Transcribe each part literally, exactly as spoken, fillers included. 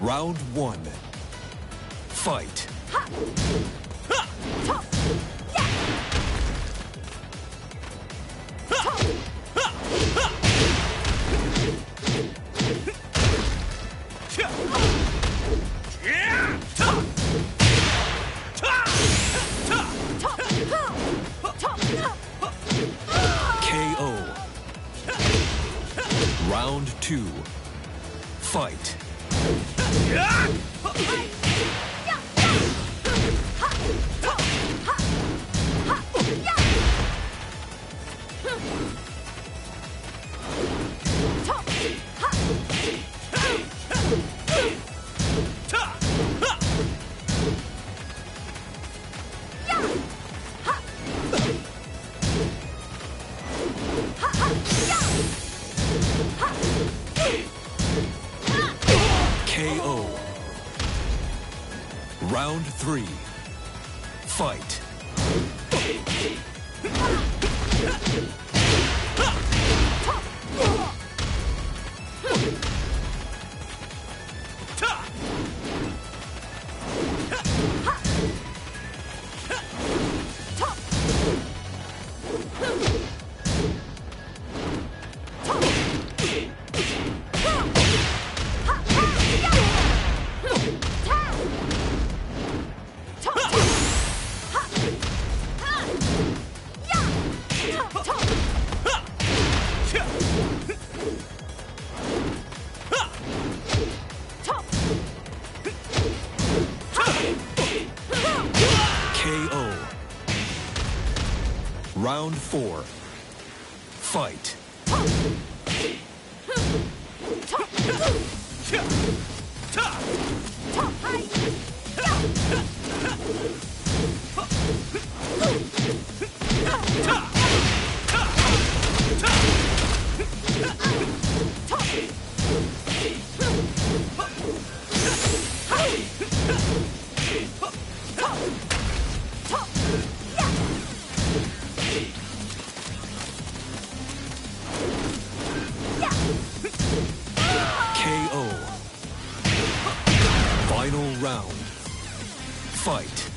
Round one. Fight. Ha! Ha! Ha! Round two. Fight. K O. Round three. Fight. K O. Round four. Fight. Final round. Fight.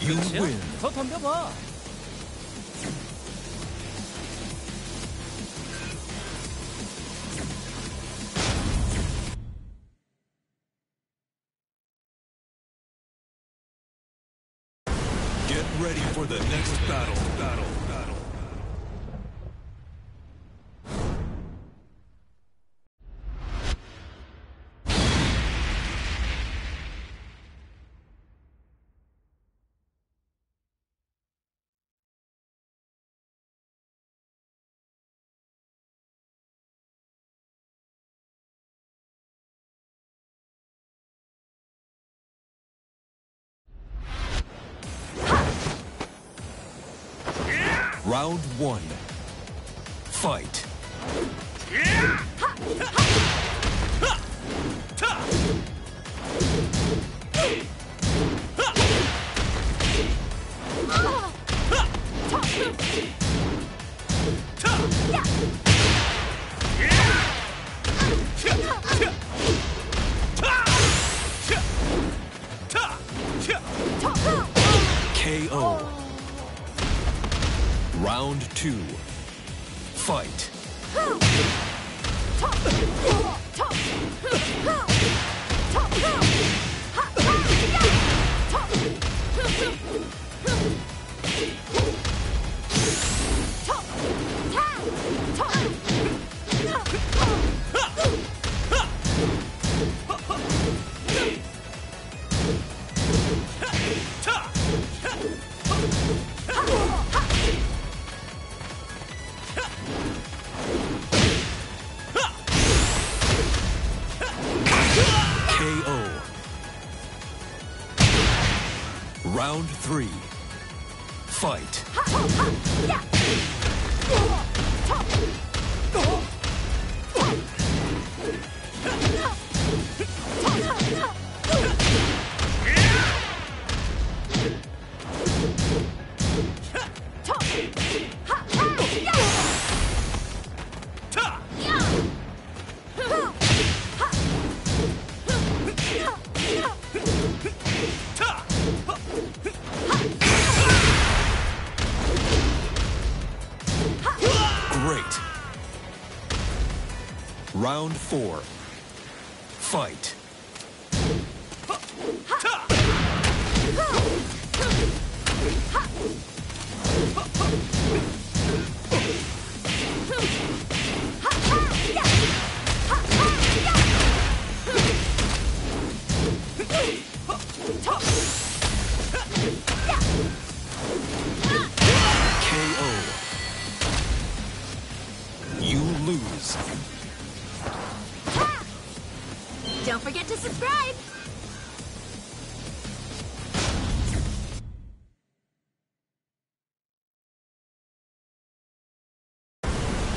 You win. 더 덤벼봐. Get ready for the next battle. Battle. Battle. Round one. Fight. K O. Round two. Fight. Round three. Fight. Great. Round four. Fight. Lose. Ha! Don't forget to subscribe!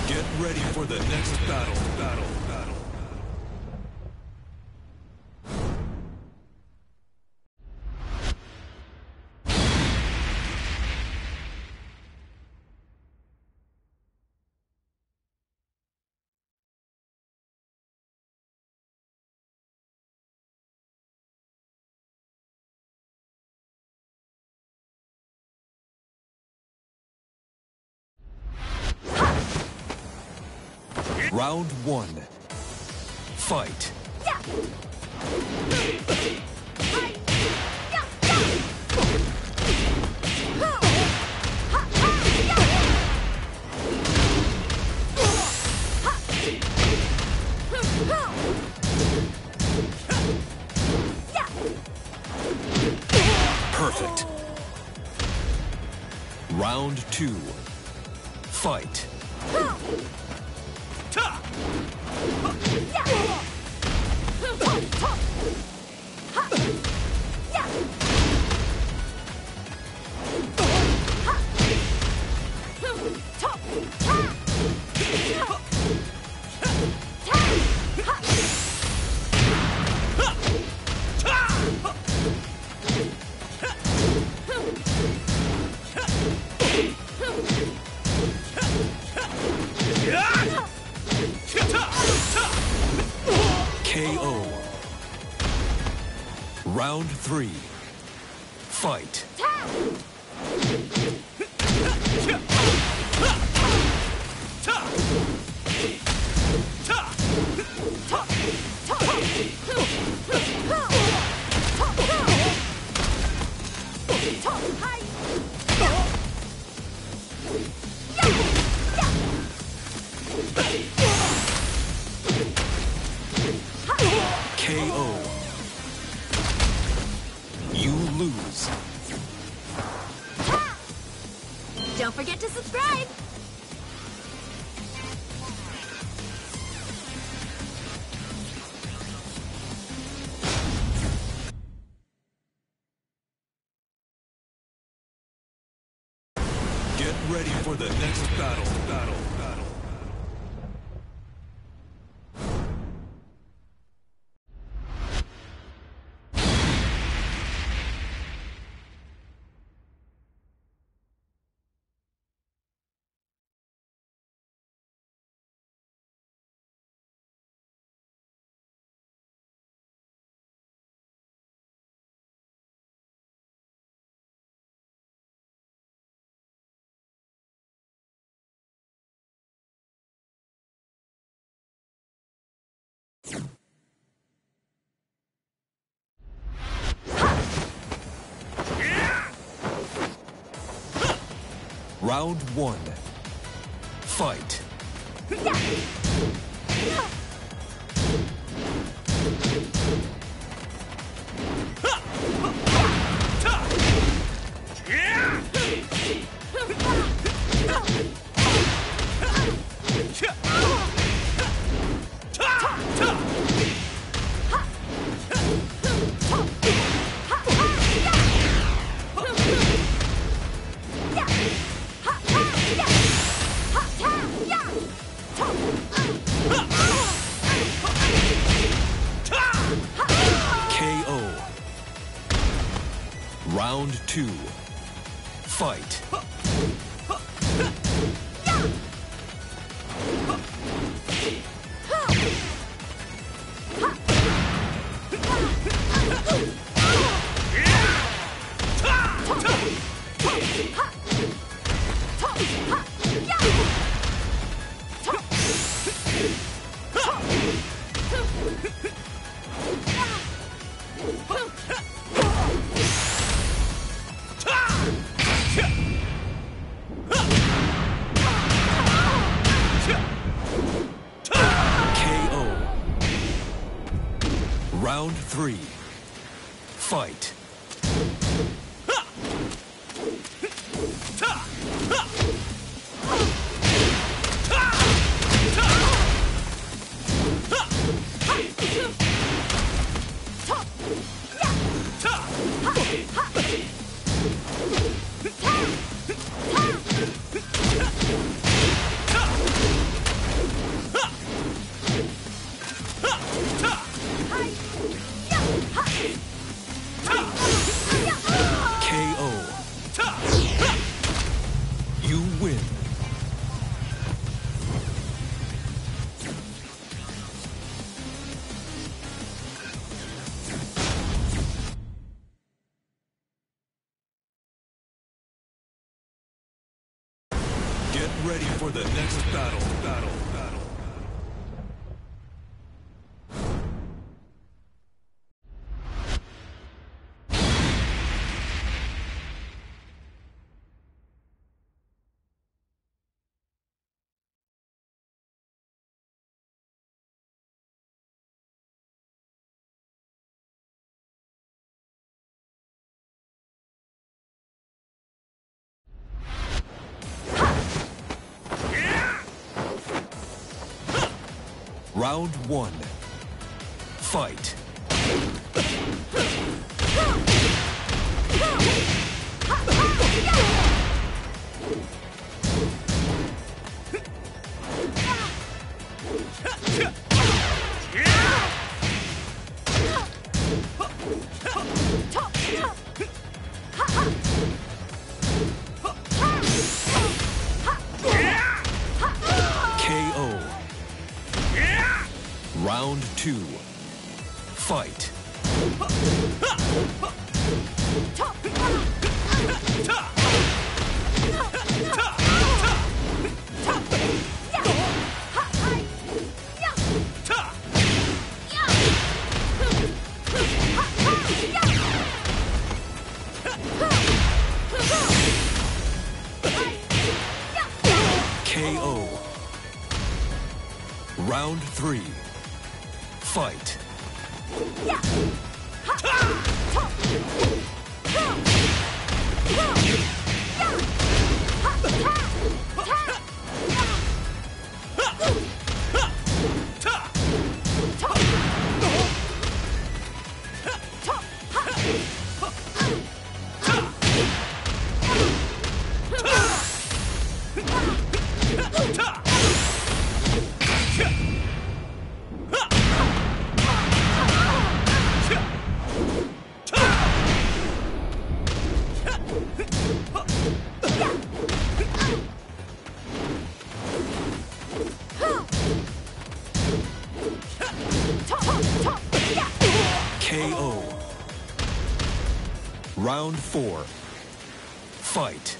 Get ready for the next battle, battle, battle. Round one. Fight. Yeah. Perfect. Round two. Fight. K O. Round three. Fight. K O. You lose. Ha! Don't forget to subscribe. Get ready for the next battle, battle, battle. Round one. Fight. two, fight! Round three, fight. Ready for the next battle, battle, battle. Round one, fight. Round two, fight. K O. Round three. Fight. K O. Round four, fight.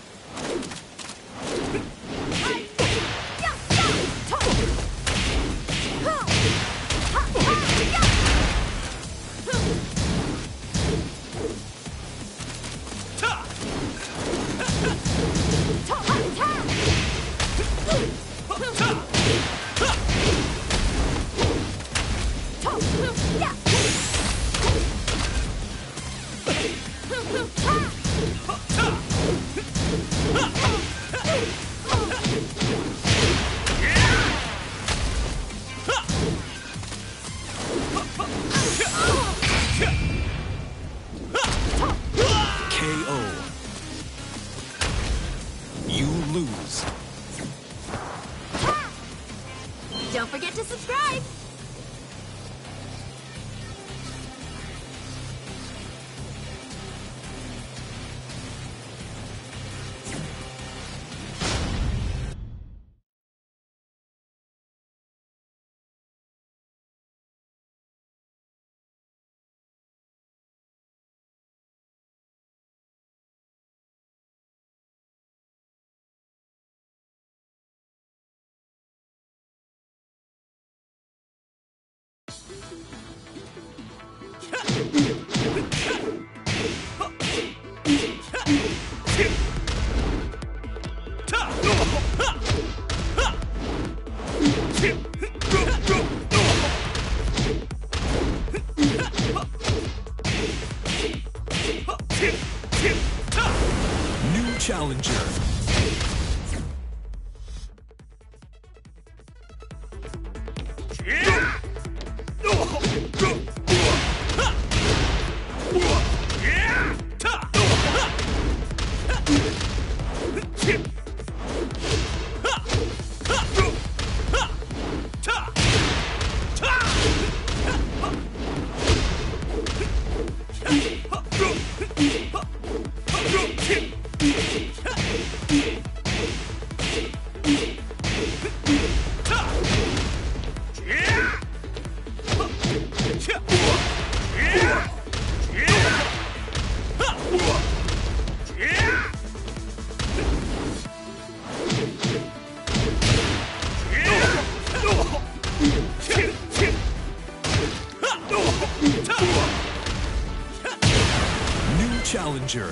Challenger.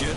Get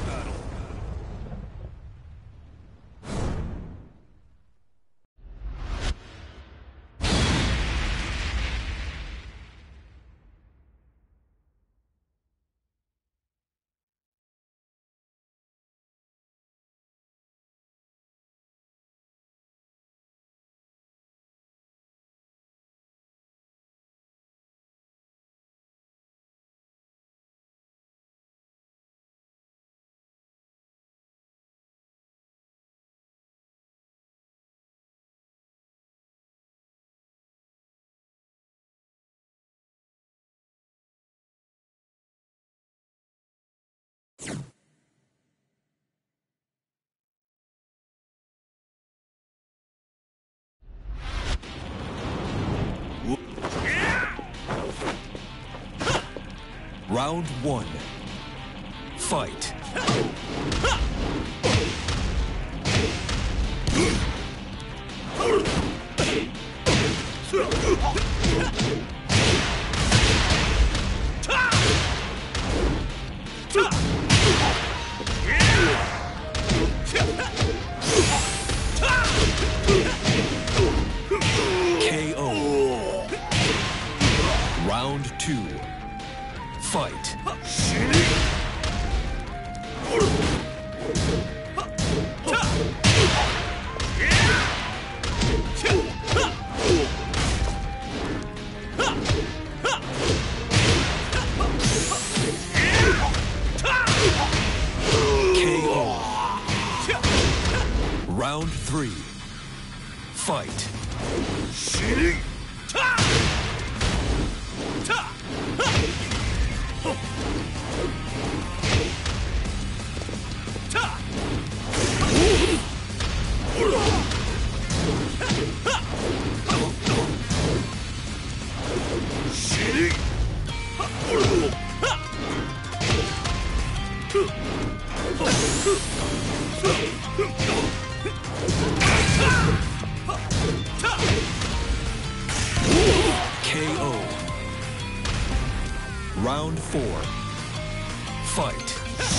Battle. Round one. Fight. K O. Round two. Fight. K O. Round three. Fight. K O. Round four. Fight. K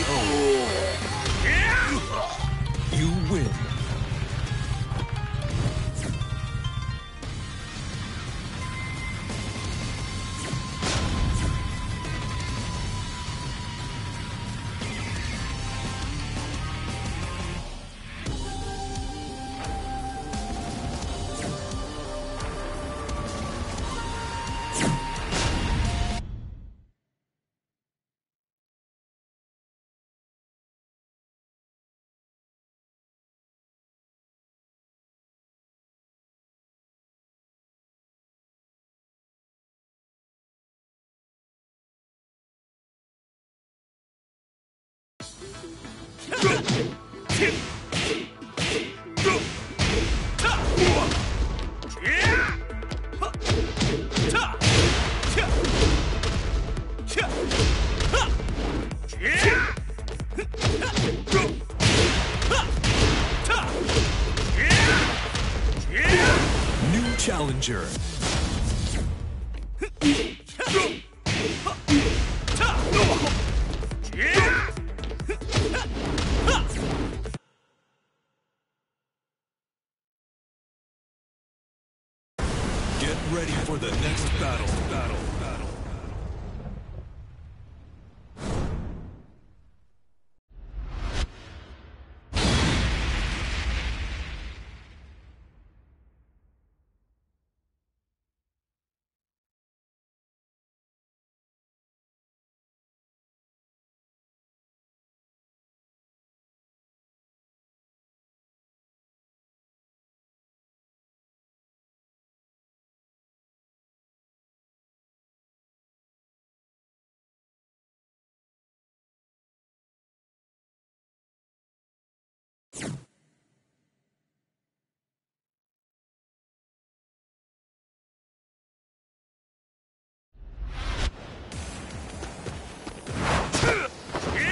O. You win. New challenger. Ready for the next battle, battle, battle.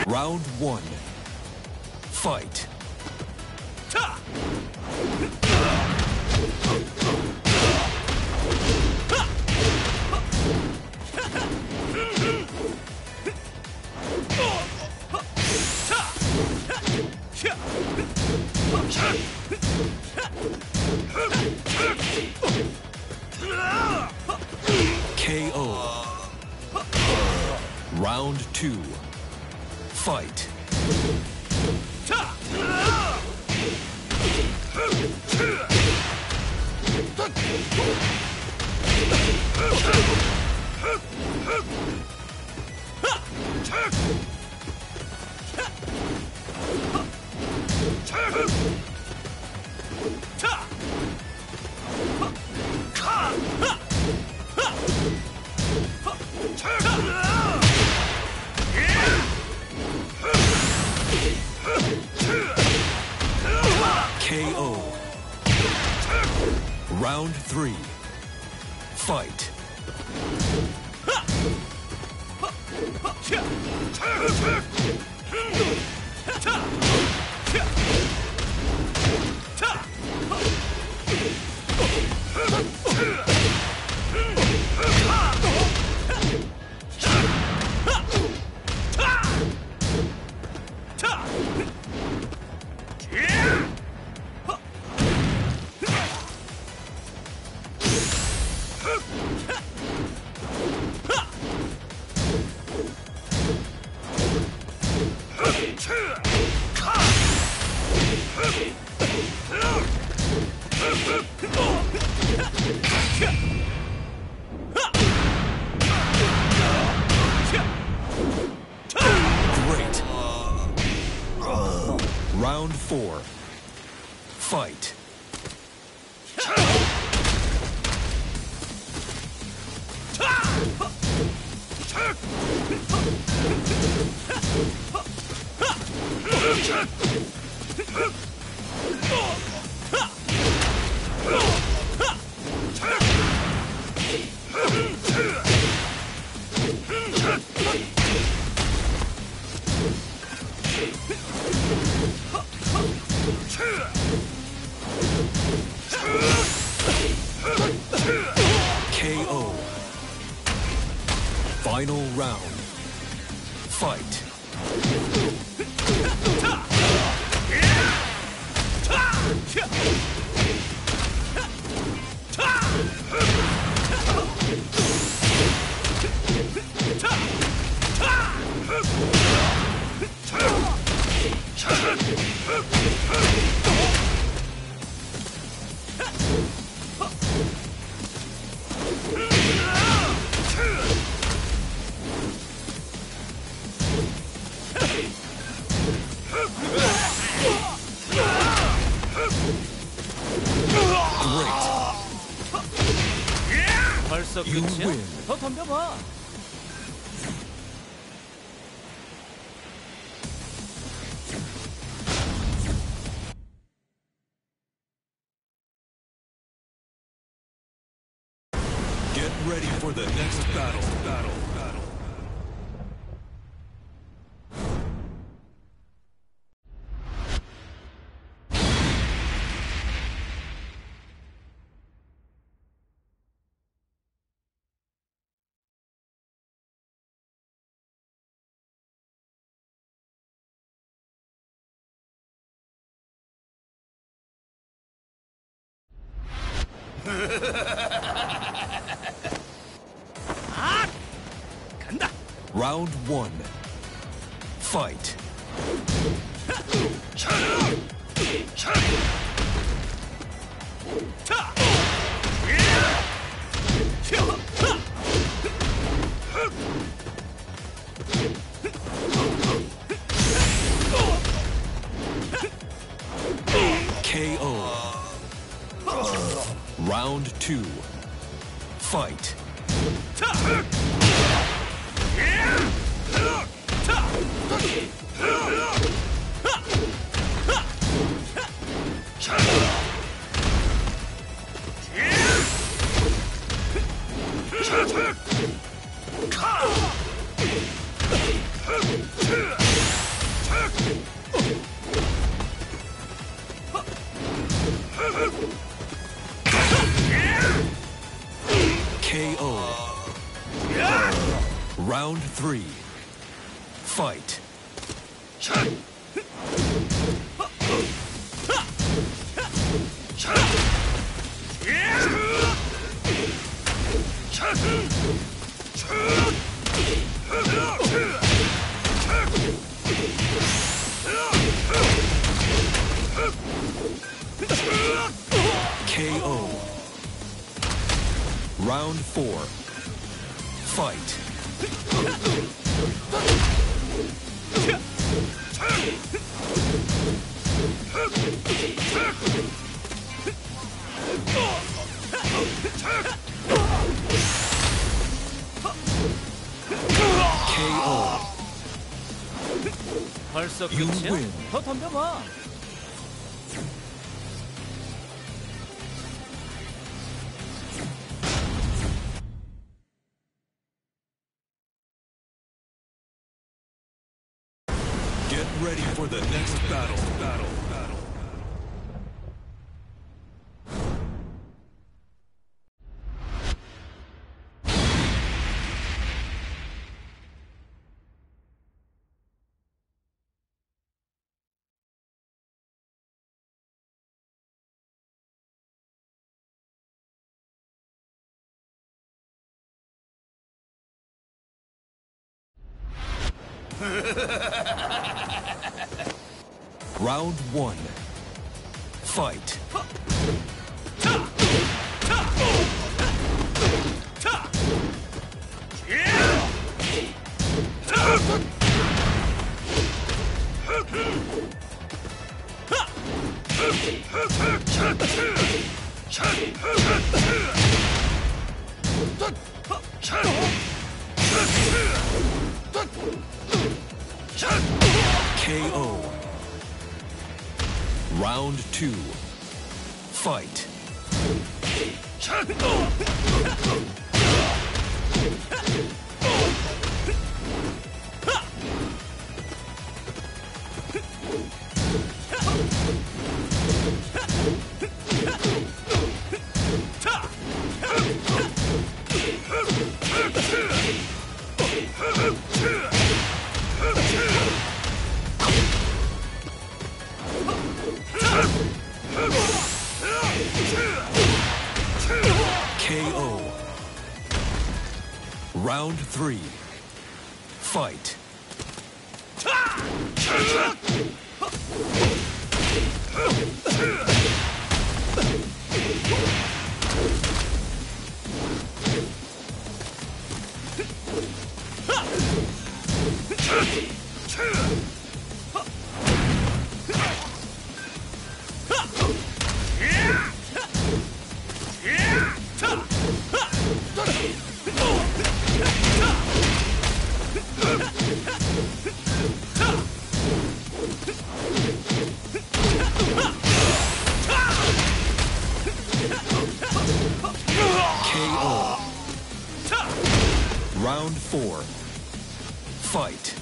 Round one. Fight. K O. Round two. Fight. K O. Round three. Fight. Great. Round four. Fight. K O. Final round. Fight. 벌써 끝이야? 더 덤벼봐. Get ready for the next battle. battle, battle. 아! 간다. Round one. Fight. K O. Round two. Fight. Round three. Fight. K O. Round four. Fight. K O. 벌써 끝이야? 더 덤벼봐. Get ready for the next battle. Battle. Battle. Round one. Fight. K O. Round two. Fight. K O. Round three. Fight. K O. Round four. Fight.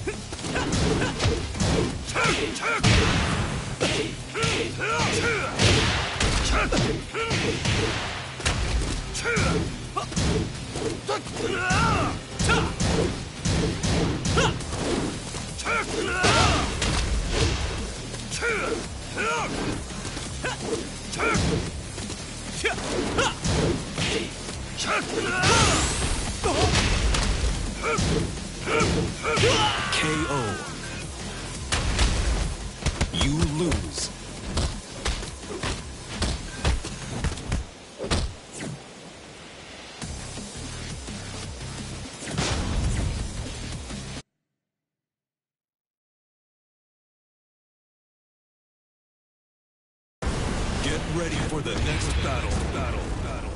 K O. You lose. Get ready for the next battle. Battle. Battle.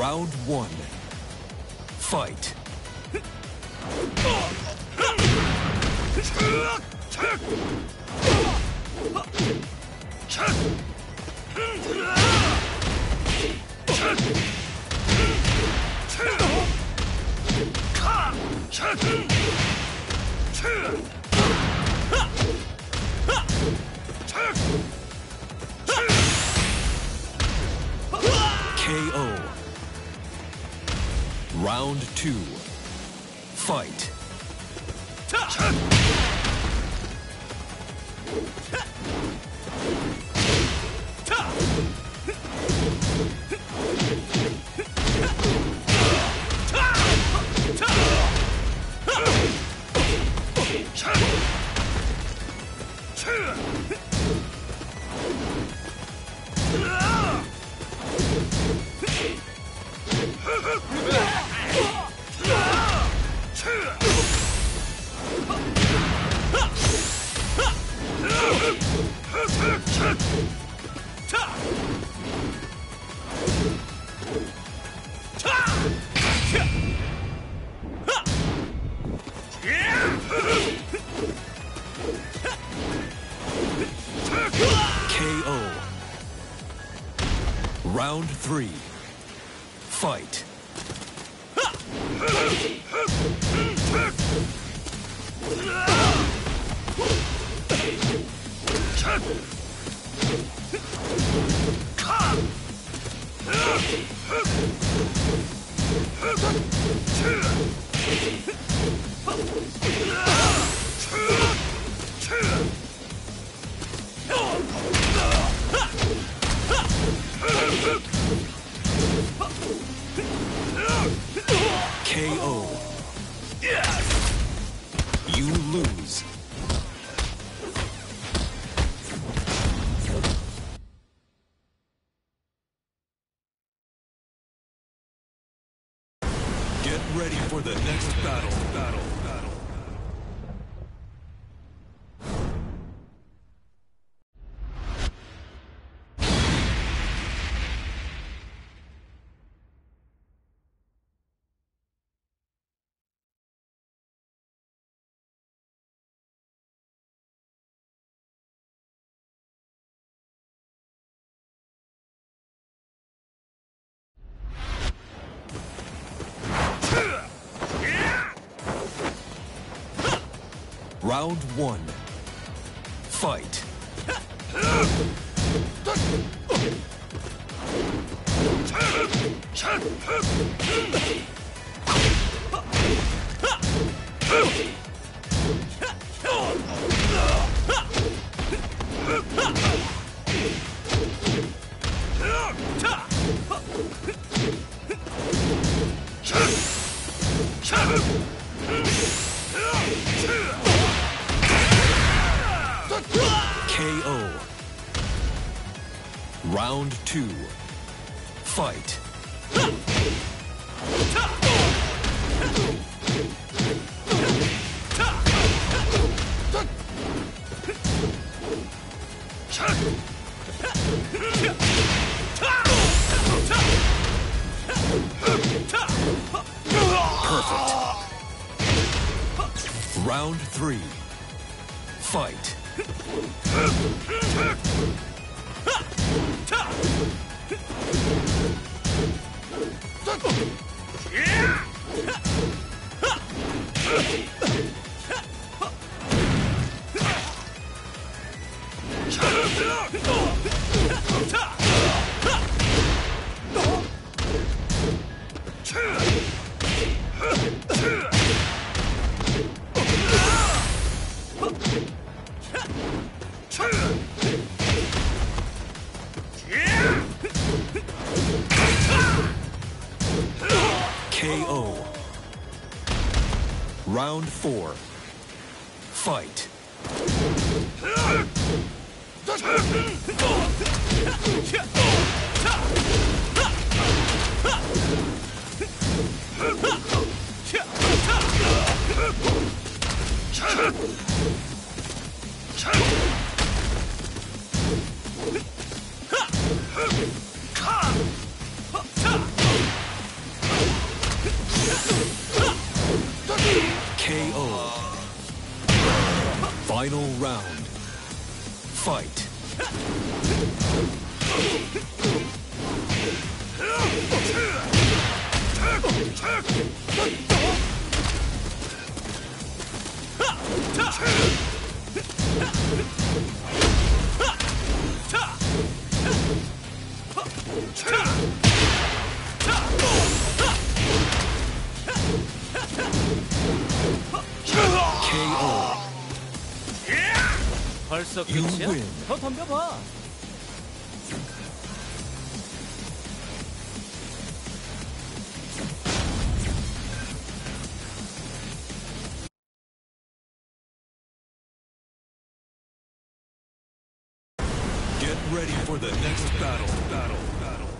Round one. Fight. K O. Round two. Fight. K O. Round three. Fight. K O. You lose. Get ready for the next battle. Battle. Battle. Round one. Fight. K O. Round two. Fight. Perfect. Round three. Fight. K O. Round four. Fight. Final round. Fight. 케이오. 벌써 끝이야? 더 덤벼봐. Get ready for the next battle. Battle. Battle.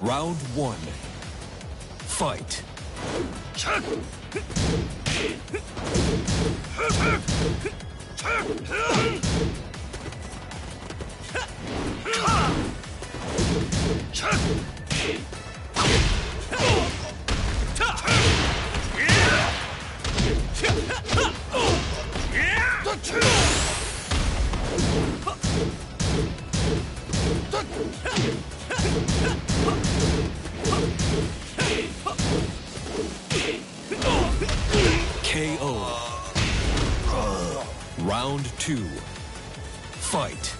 Round one. Fight. 케이오. Round two. Fight.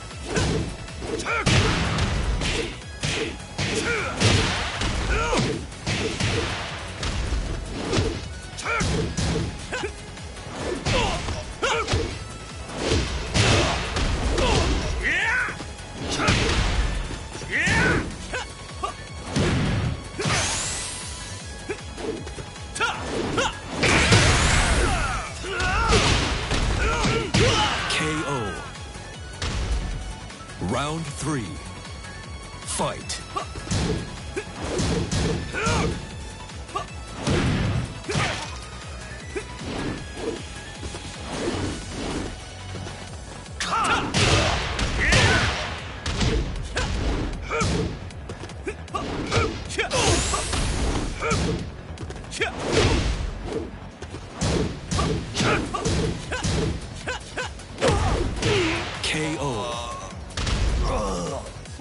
Round three. Fight.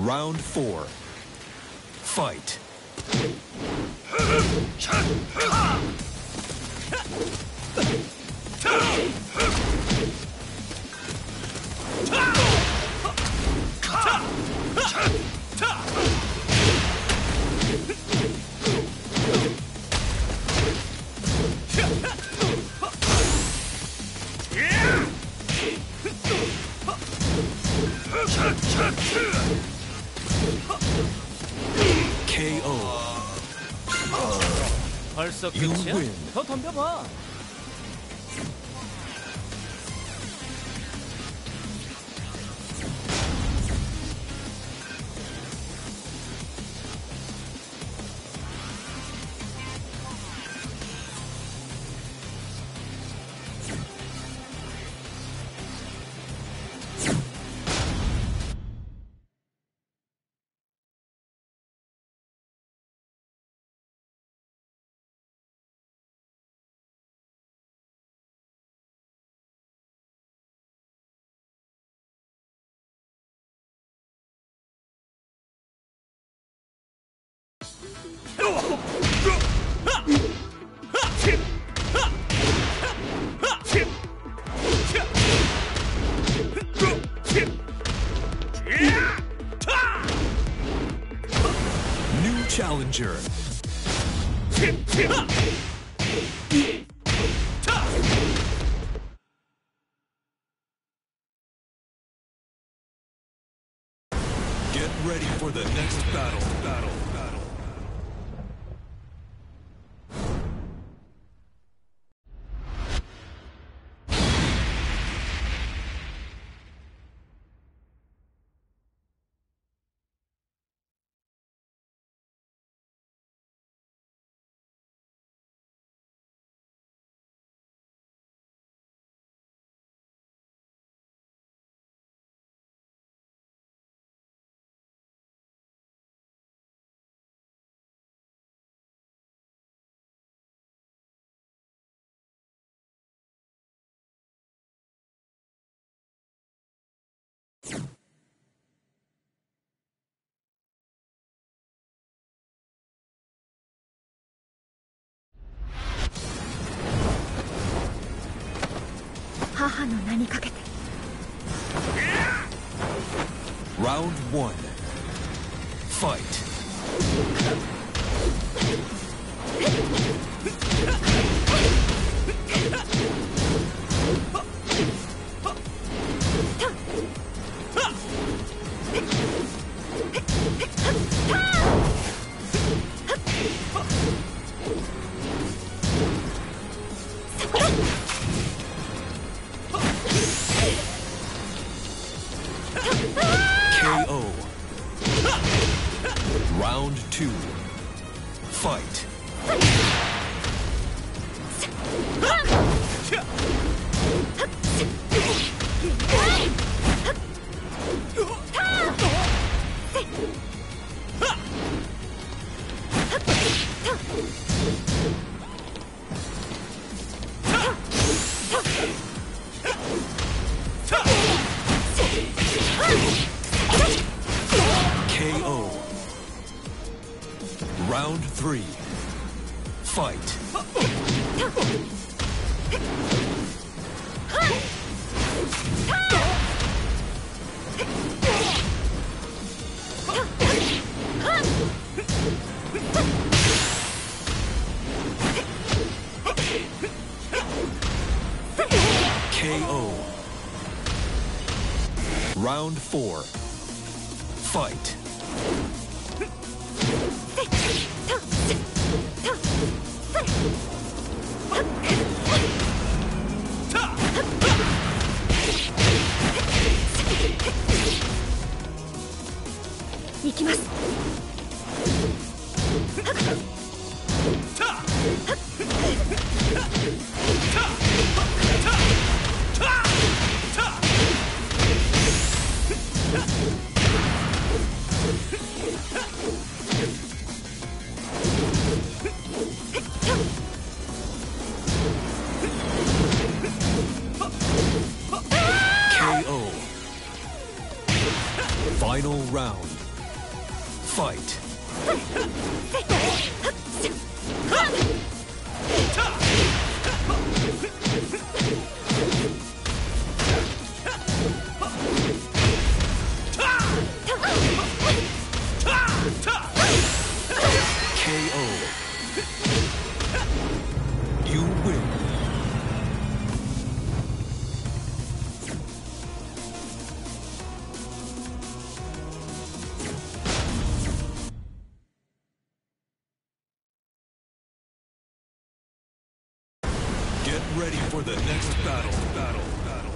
Round four. Fight. 케이오. 벌써 끝이야? 더 덤벼봐. New challenger. Get ready for the next battle. Battle. Battle. 母の名にかけて。Round one. Fight. Round two. Fight. K O. Round three. Fight. K O. Round four. Fight. K O. Final round. Fight. K O. You win. Get ready for the next battle. Battle. Battle.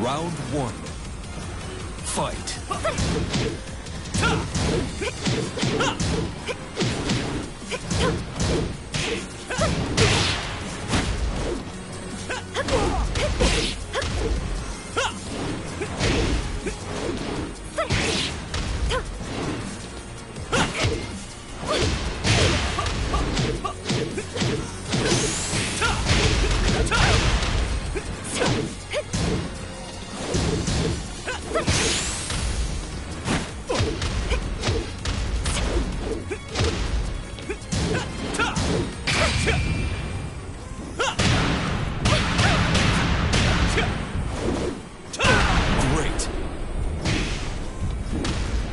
Round one. Fight.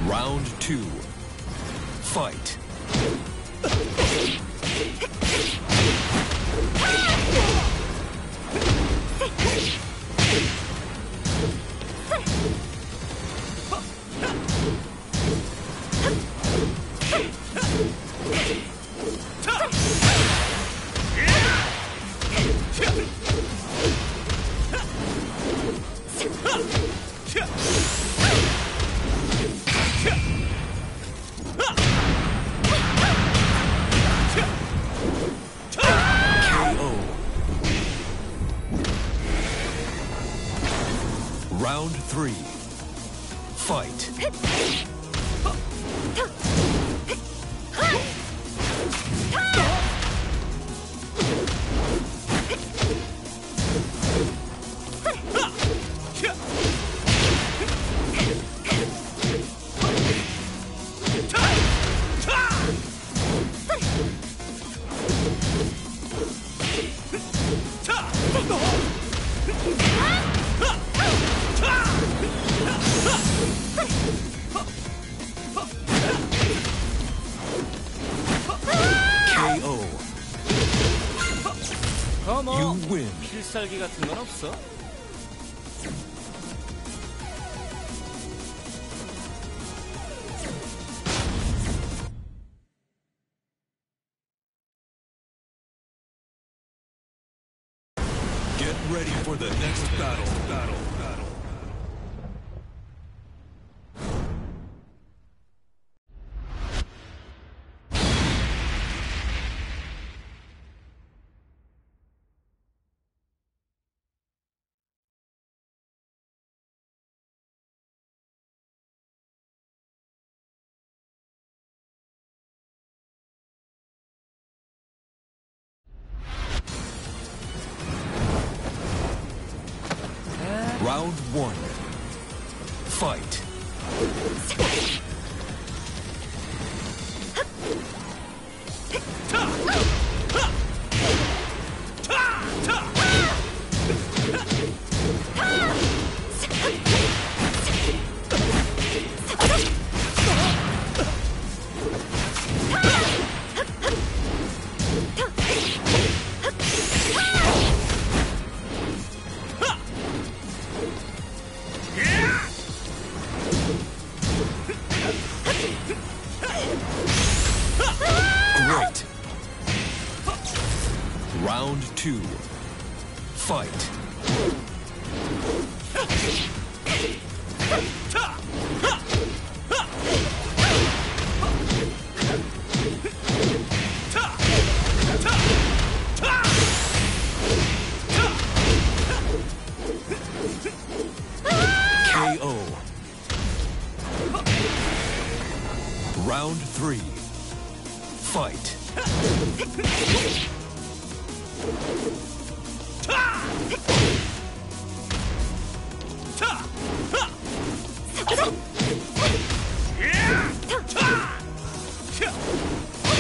Round two. Fight. Round three. Fight. You win. 필살기 같은 건 없어? Get ready for the next battle. Battle. Battle. Round one. Fight. Round two. Fight. 케이오. Round three.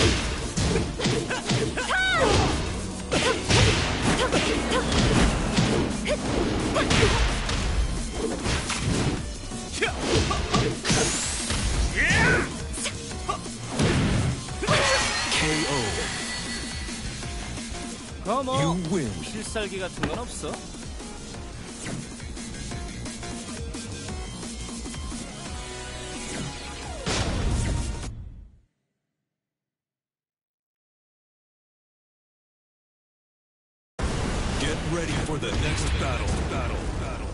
Fight. 케이오. You win. 필살기 같은 건 없어? Get ready for the next battle. Battle. Battle.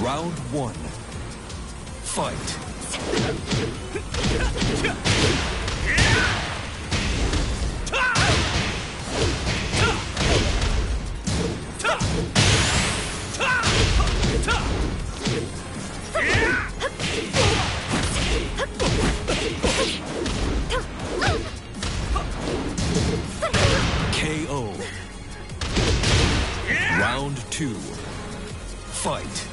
Round one. Fight. 케이오. Round two. Fight.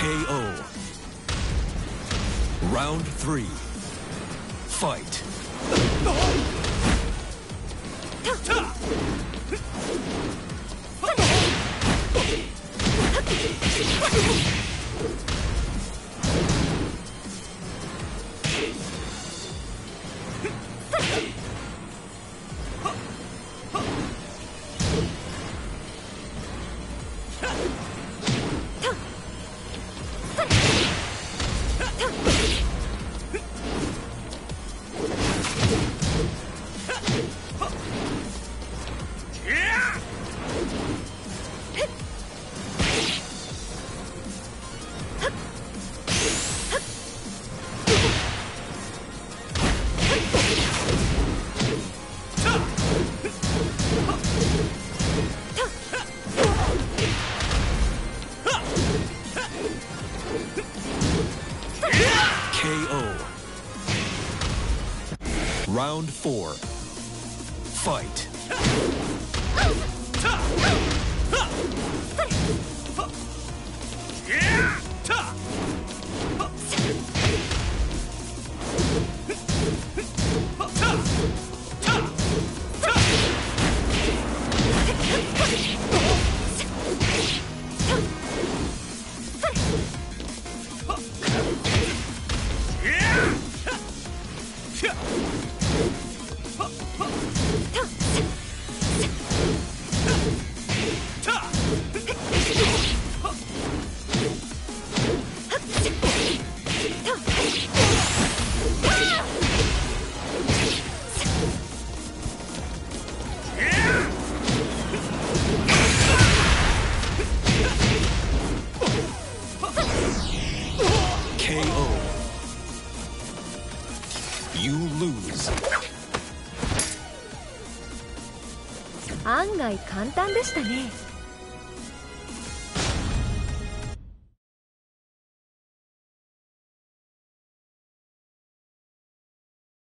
K O. Round three. Fight. Round four. Fight. You lose. 案外簡単でしたね。